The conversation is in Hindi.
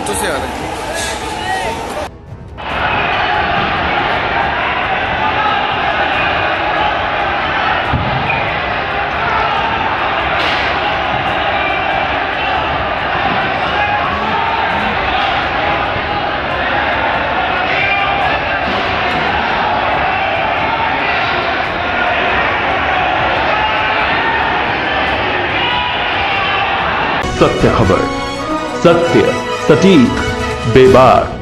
खतों से आ रहे हैं। सत्य खबर, सत्य सटीक बेबाक।